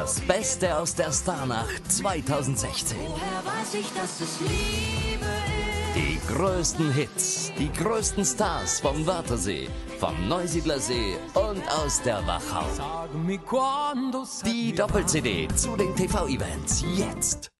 Das Beste aus der Starnacht 2016. Woher weiß ich, dass es Liebe ist? Die größten Hits, die größten Stars vom Wörthersee, vom Neusiedler See und aus der Wachau. Die Doppel-CD zu den TV-Events jetzt.